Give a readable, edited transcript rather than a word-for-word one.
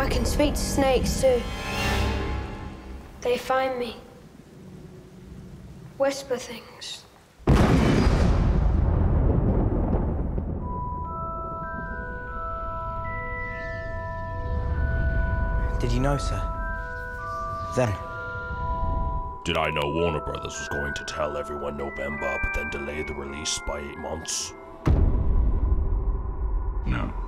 I can speak to snakes too. They find me. Whisper things. Did you know, sir? Then? Did I know Warner Brothers was going to tell everyone November, but then delay the release by 8 months? No.